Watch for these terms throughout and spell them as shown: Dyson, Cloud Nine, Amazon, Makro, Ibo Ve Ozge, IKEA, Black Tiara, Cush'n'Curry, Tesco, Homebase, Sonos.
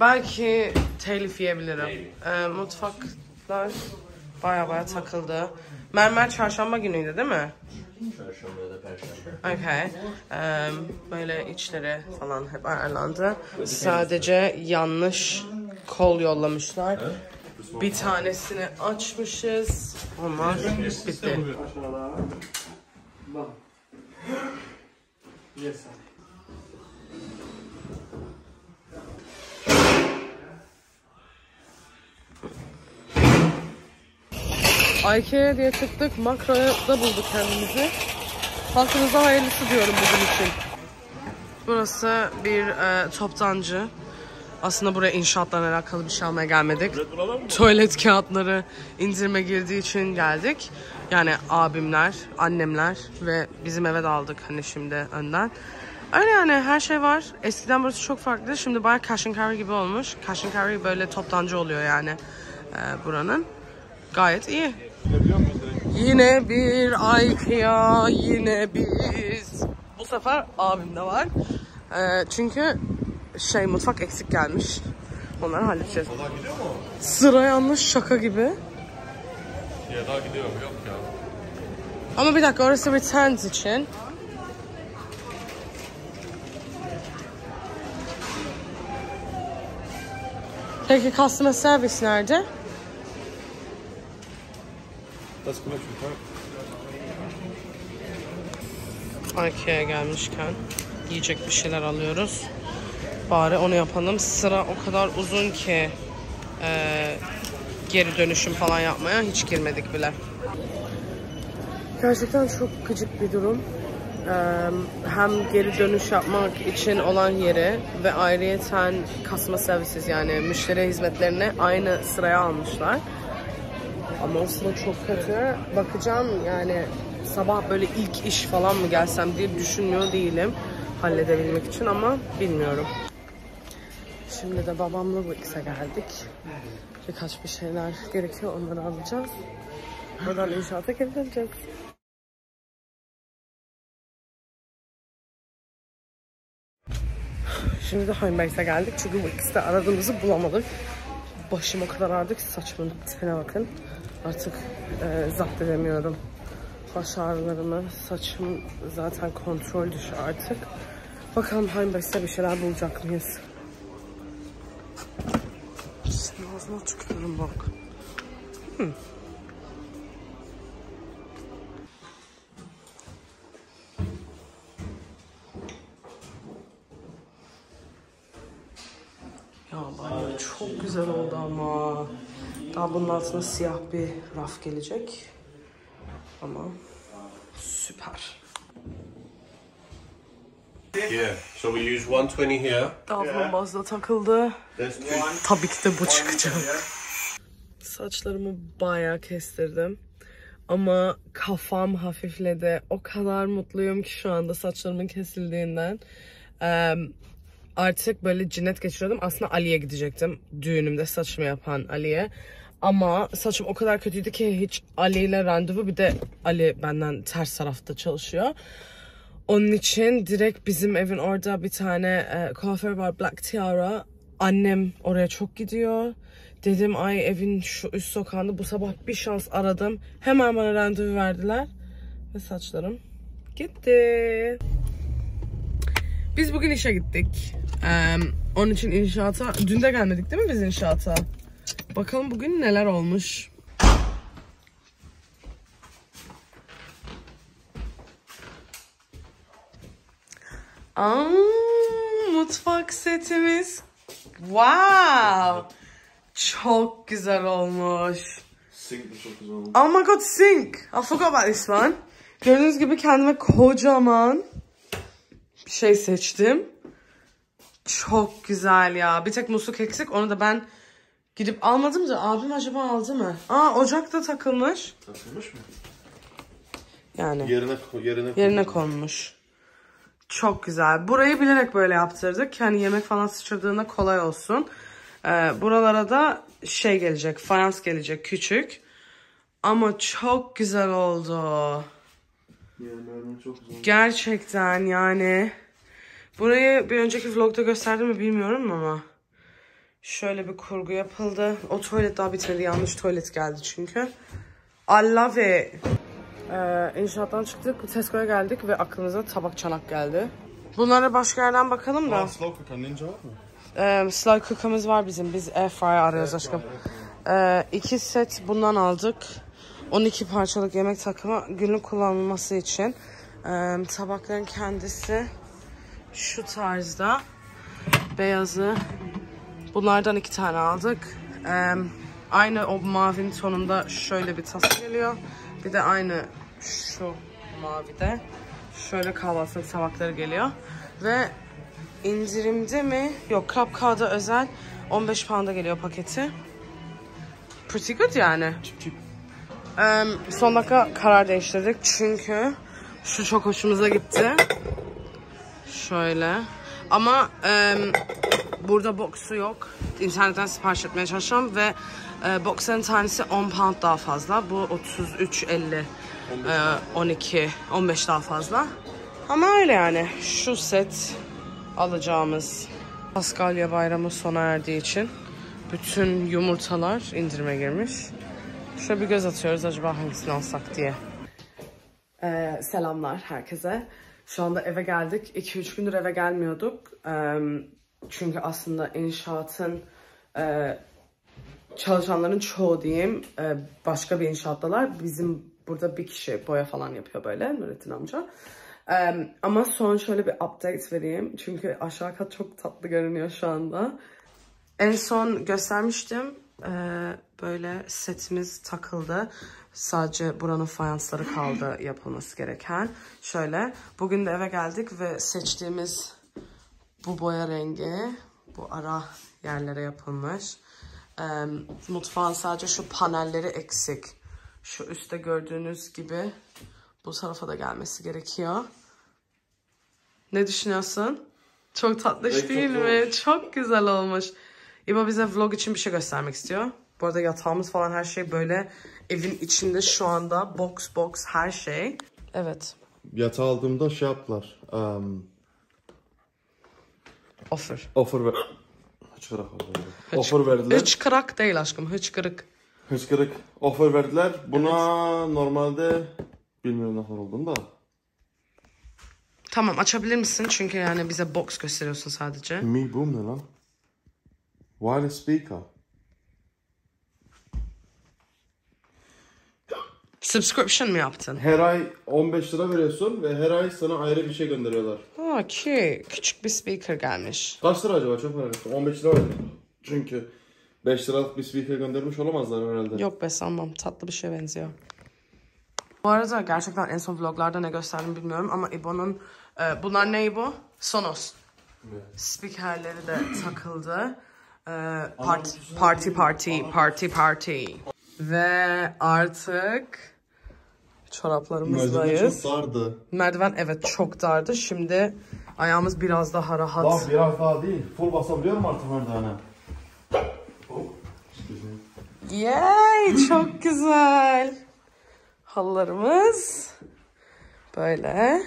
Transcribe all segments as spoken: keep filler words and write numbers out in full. Belki telif yiyebilirim. Ee, mutfaklar baya baya takıldı. Mermer çarşamba günüydü değil mi? Çarşamba ya da perşembe. Okay. Ee, böyle içleri falan hep ayarlandı. Sadece yanlış kol yollamışlar. Bir tanesini açmışız. Olmaz. Bitti. IKEA diye çıktık. Makro'ya da bulduk kendimizi. Halkınıza hayırlısı diyorum bugün için. Burası bir e, toptancı. Aslında buraya inşaatla alakalı bir şey almaya gelmedik. Tuvalet kağıtları indirime girdiği için geldik. Yani abimler, annemler ve bizim eve de aldık hani şimdi önden. Öyle yani her şey var. Eskiden burası çok farklı. Şimdi bayağı Cush'n'Curry gibi olmuş. Cush'n'Curry böyle toptancı oluyor yani e, buranın. Gayet iyi. Yine bir IKEA, yine biz. Bu sefer abim de var. Ee, çünkü şey mutfak eksik gelmiş. Onları halledeceğiz. Sıra yanlış şaka gibi. Ya daha gidiyor yok ya. Ama bir dakika orası bir tent için. Peki customer service nerede? IKEA'ya gelmişken yiyecek bir şeyler alıyoruz. Bari onu yapalım. Sıra o kadar uzun ki e, geri dönüşüm falan yapmaya hiç girmedik bile. Gerçekten çok gıcık bir durum. E, hem geri dönüş yapmak için olan yeri ve ayrıyeten customer services yani müşteri hizmetlerini aynı sıraya almışlar. Ama o sıra çok kötü. Bakacağım yani sabah böyle ilk iş falan mı gelsem diye düşünmüyor değilim. Halledebilmek için ama bilmiyorum. Şimdi de babamla bu ikisine geldik. Birkaç bir şeyler gerekiyor onları alacağız. Buradan inşaata geri döneceğiz. Şimdi de Homebase'e geldik çünkü bu ikisi de aradığımızı bulamadık. Başım o kadar ağrıdı ki saçımın dipine bakın. Artık e, zapt edemiyorum. Baş ağrılarımı, saçım zaten kontrol dışı artık. Bakalım Homebase'de bir şeyler bulacak mıyız? Senin ağzına çıkıyorum bak. Hmm. Ya bayağı çok güzel oldu ama. Daha bunun altına siyah bir raf gelecek. Ama süper. Yeah, so we use one twenty here. Davlumbazda takıldı. Tabii ki de bu çıkacak. Saçlarımı bayağı kestirdim. Ama kafam hafifledi. O kadar mutluyum ki şu anda saçlarımın kesildiğinden. Um, Artık böyle cinnet geçiriyordum. Aslında Ali'ye gidecektim. Düğünümde saçımı yapan Ali'ye. Ama saçım o kadar kötüydü ki hiç Ali ile randevu. Bir de Ali benden ters tarafta çalışıyor. Onun için direkt bizim evin orada bir tane e, kuaför var. Black Tiara. Annem oraya çok gidiyor. Dedim ay evin şu üst sokağında. Bu sabah bir şans aradım. Hemen bana randevu verdiler. Ve saçlarım gitti. Biz bugün işe gittik. Ee, onun için inşaata... Dün de gelmedik değil mi biz inşaata? Bakalım bugün neler olmuş. Aa, mutfak setimiz. Wow! Çok güzel olmuş. Sink de çok güzel olmuş. Oh my god, sink! I forgot about this one. Gördüğünüz gibi kendime kocaman bir şey seçtim. Çok güzel ya. Bir tek musluk eksik. Onu da ben gidip almadım da abim acaba aldı mı? Aa ocakta takılmış. Takılmış mı? Yani. Yerine, yerine, yerine konmuş. Çok güzel. Burayı bilerek böyle yaptırdık. Yani yemek falan sıçradığında kolay olsun. Ee, buralara da şey gelecek. Fayans gelecek. Küçük. Ama çok güzel oldu. Yani çok güzel. Gerçekten yani. Burayı bir önceki vlogda gösterdim mi bilmiyorum ama. Şöyle bir kurgu yapıldı. O tuvalet daha bitmedi. Yanlış tuvalet geldi çünkü. I love it. Ee, inşaattan çıktık. Tesco'ya geldik ve aklımıza tabak çanak geldi. Bunlara başka yerden bakalım da. Slow cooker ninja var mı? Ee, slow cooker'ımız var bizim. Biz air fryer arıyoruz aşkım. Ee, iki set bundan aldık. on iki parçalık yemek takımı günlük kullanılması için. Ee, tabakların kendisi şu tarzda. Beyazı. Bunlardan iki tane aldık. Ee, aynı o mavinin sonunda şöyle bir tas geliyor. Bir de aynı şu mavide şöyle kahvaltılık tabakları geliyor. Ve indirimde mi? Yok, Club K'da özel on beş pound'a geliyor paketi. Pretty good yani. Çip çip. Ee, son dakika karar değiştirdik çünkü şu çok hoşumuza gitti. Şöyle. Ama e, burada boksu yok. İnternetten sipariş etmeye çalışacağım ve e, boksların tanesi on pound daha fazla. Bu otuz üç elli, on iki on beş daha fazla. Ama öyle yani. Şu set alacağımız. Paskalya bayramı sona erdiği için bütün yumurtalar indirime girmiş. Şöyle bir göz atıyoruz acaba hangisini alsak diye. Ee, selamlar herkese. Şu anda eve geldik. iki üç gündür eve gelmiyorduk. Ee, çünkü aslında inşaatın e, çalışanların çoğu diyeyim e, başka bir inşaattalar. Bizim burada bir kişi boya falan yapıyor böyle, Nurettin amca. Ee, ama son şöyle bir update vereyim. Çünkü aşağı kat çok tatlı görünüyor şu anda. En son göstermiştim. Ee, böyle setimiz takıldı. Sadece buranın fayansları kaldı yapılması gereken. Şöyle bugün de eve geldik ve seçtiğimiz bu boya rengi bu ara yerlere yapılmış. Ee, mutfağın sadece şu panelleri eksik. Şu üstte gördüğünüz gibi bu tarafa da gelmesi gerekiyor. Ne düşünüyorsun? Çok tatlış değil mi? Çok güzel olmuş. İbo bize vlog için bir şey göstermek istiyor. Bu arada yatağımız falan her şey böyle evin içinde şu anda, box box her şey. Evet. Yatağı aldığımda şey yaptılar. Um... Offer. Offer ver. Hıçkırık. Offer verdiler. Hıçkırık değil aşkım, hıçkırık. Hıçkırık. Offer verdiler. Buna evet. Normalde bilmiyorum ne kadar olduğunu da. Tamam, açabilir misin? Çünkü yani bize box gösteriyorsun sadece. Mi bu ne lan? Wireless speaker. Subscription mı yaptın? Her ay on beş lira veriyorsun ve her ay sana ayrı bir şey gönderiyorlar. Ha ki küçük bir speaker gelmiş. Kaç lira acaba? Çok merak ettim. on beş lira öyle. Çünkü beş liralık bir speaker göndermiş olamazlar herhalde. Yok be sanmam. Tatlı bir şeye benziyor. Bu arada gerçekten en son vloglarda ne gösterdim bilmiyorum ama İbo'nun... E, bunlar ne İbo? Sonos. Evet. Speakerleri de takıldı. Ee, parti, parti, parti, parti, parti. Ve artık çoraplarımızdayız. Merdiven çok dardı. Merdiven evet çok dardı. Şimdi ayağımız biraz daha rahat. Daha biraz daha değil. Full basabiliyorum artık merdivene. Yay çok güzel. Halılarımız böyle.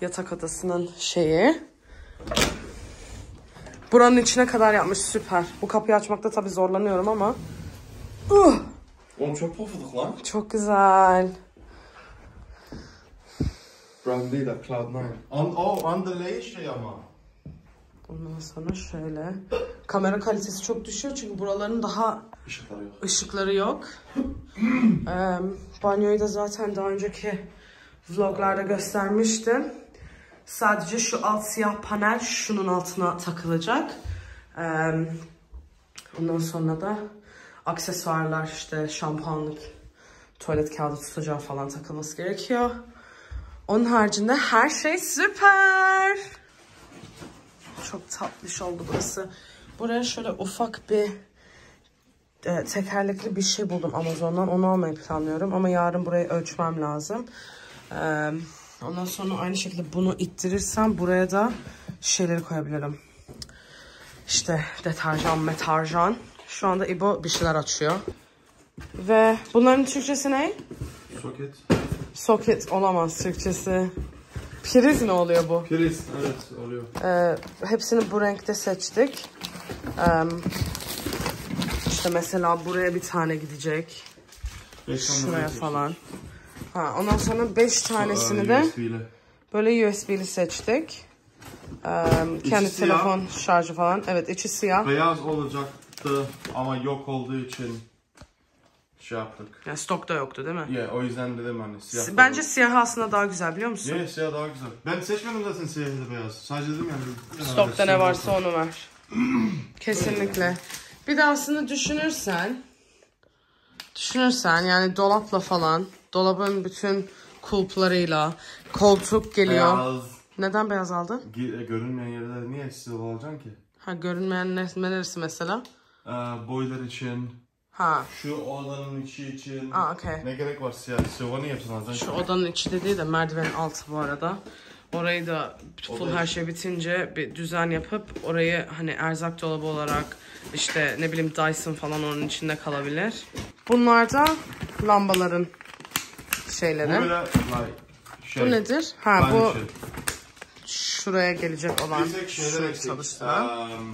Yatak odasının şeyi. Buranın içine kadar yapmış süper. Bu kapıyı açmakta tabii zorlanıyorum ama. Uh! Oğlum çok pofuduk lan. Çok güzel. Brandıyla Cloud Nine. On, oh, underlay şey ama. Ondan sonra şöyle. Kamera kalitesi çok düşüyor çünkü buraların daha Işıkları yok. Işıkları yok. ee, banyoyu da zaten daha önceki vloglarda göstermiştim. Sadece şu alt siyah panel şunun altına takılacak. Ee, ondan sonra da aksesuarlar işte şampuanlık, tuvalet kağıdı tutacağı falan takılması gerekiyor. Onun haricinde her şey süper. Çok tatlış oldu burası. Buraya şöyle ufak bir e, tekerlekli bir şey buldum Amazon'dan. Onu almayı planlıyorum ama yarın burayı ölçmem lazım. Ee, Ondan sonra aynı şekilde bunu ittirirsem buraya da şeyleri koyabilirim. İşte deterjan, metarjan. Şu anda İbo bir şeyler açıyor. Ve bunların Türkçesi ne? Soket. Soket olamaz Türkçesi. Priz mi oluyor bu? Priz, evet oluyor. Ee, hepsini bu renkte seçtik. Ee, işte mesela buraya bir tane gidecek. Şuraya falan. Ha, ondan sonra beş tanesini de böyle U S B'li seçtik. Ee, kendi içi telefon siyah. Şarjı falan. Evet, içi siyah. Beyaz olacaktı ama yok olduğu için şey yaptık. Yani stokta yoktu değil mi? Ya yeah, o yüzden dedim hani siyah. Bence siyah aslında daha güzel biliyor musun? Yeah, siyah daha güzel. Ben seçmedim zaten siyahı da beyaz. Sadece dedim yani. Stokta ne varsa onu ver. Kesinlikle. Bir de aslında düşünürsen düşünürsen yani dolapla falan, dolabın bütün kulplarıyla, koltuk geliyor. Beyaz. Neden beyaz aldın? Görünmeyen yerler niye siyah olacaksın ki? Ha, görünmeyen neresi mesela? Ee, boylar için. Ha. Şu odanın içi için. Aa, okay. Ne gerek var siyah? Siyah niye yapsın zaten? Şu odanın içi dediği de merdivenin altı bu arada. Orayı da full Odayı. her şey bitince bir düzen yapıp orayı hani erzak dolabı olarak işte ne bileyim Dyson falan onun içinde kalabilir. Bunlar da lambaların şeyleri. Bu, böyle, şey, bu nedir? Ha bu şey. Şuraya gelecek olan çalıştıran. Um,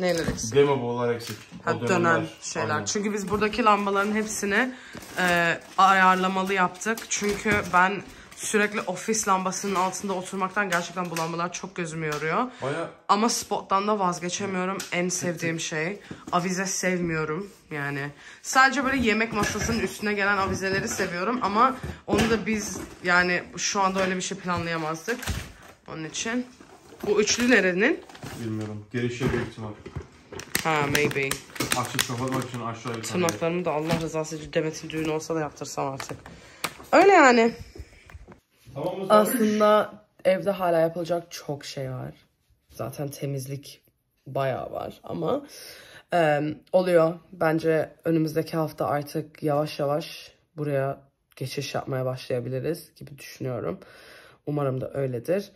Neler eksik? Demo boğular eksik. Ha, dönen şeyler. Aynen. Çünkü biz buradaki lambaların hepsini e, ayarlamalı yaptık. Çünkü ben sürekli ofis lambasının altında oturmaktan gerçekten bu lambalar çok gözümü yoruyor. Baya... Ama spottan da vazgeçemiyorum. En sevdiğim şey. Avize sevmiyorum. Yani sadece böyle yemek masasının üstüne gelen avizeleri seviyorum. Ama onu da biz yani şu anda öyle bir şey planlayamazdık. Onun için. Bu üçlü nerenin? Bilmiyorum. Gelişe büyük ihtimal. Ha, maybe. Açık kapatmak için aşağıya bir tane. Tırnaklarımı da Allah rızası için Demet'in düğünü olsa da yaptırsam artık. Öyle yani. Tamam, aslında evde hala yapılacak çok şey var. Zaten temizlik bayağı var ama e, oluyor. Bence önümüzdeki hafta artık yavaş yavaş buraya geçiş yapmaya başlayabiliriz gibi düşünüyorum. Umarım da öyledir.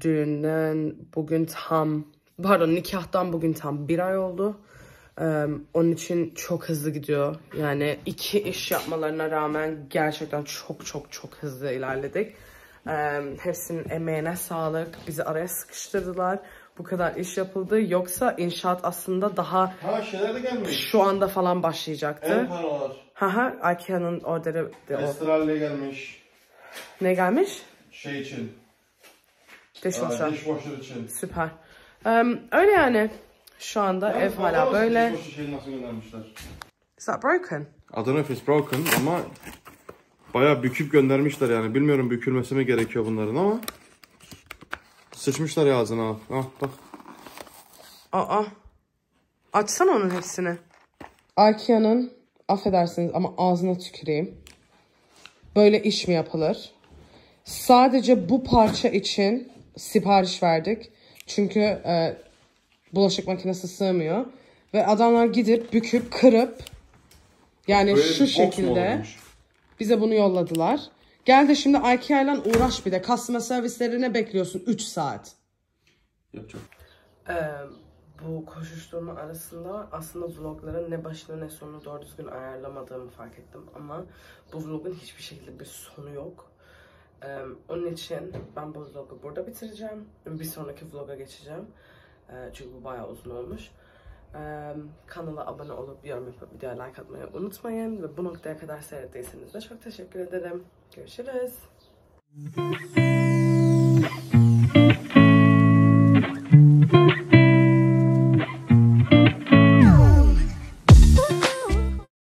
Düğünden bugün tam, pardon nikahtan bugün tam bir ay oldu. Ee, onun için çok hızlı gidiyor. Yani iki iş yapmalarına rağmen gerçekten çok çok çok hızlı ilerledik. Ee, hepsinin emeğine sağlık. Bizi araya sıkıştırdılar. Bu kadar iş yapıldı. Yoksa inşaat aslında daha ha, şeyler de gelmiyor. Şu anda falan başlayacaktı. En panolar. Haha, IKEA'nın orderi de Estral'le gelmiş. Ne gelmiş? Şey için. Dishwasher. Dishwasher için. Süper. Um, öyle yani. Şu anda yani ev hala böyle. Is that broken? I don't know if it's broken ama bayağı büküp göndermişler yani. Bilmiyorum bükülmesi mi gerekiyor bunların ama sıçmışlar ya ağzına. Ah bak. Aa. Açsana onun hepsini. IKEA'nın, affedersiniz ama ağzına tüküreyim. Böyle iş mi yapılır? Sadece bu parça için sipariş verdik. Çünkü e, bulaşık makinesi sığmıyor. Ve adamlar gidip büküp kırıp yani böyle şu şekilde bize bunu yolladılar. Gel de şimdi IKEA ile uğraş bir de. Customer servislerine bekliyorsun üç saat. Yapacağım. Ee, bu koşuşturma arasında aslında vlogların ne başına ne sonunu doğru düzgün ayarlamadığımı fark ettim. Ama bu vlogun hiçbir şekilde bir sonu yok. Ee, onun için ben bu vlogu burada bitireceğim. Bir sonraki vloga geçeceğim. Ee, çünkü bu bayağı uzun olmuş. Ee, kanala abone olup, yorum yapıp, videoya like atmayı unutmayın. Ve bu noktaya kadar seyrettiyseniz de çok teşekkür ederim. Görüşürüz.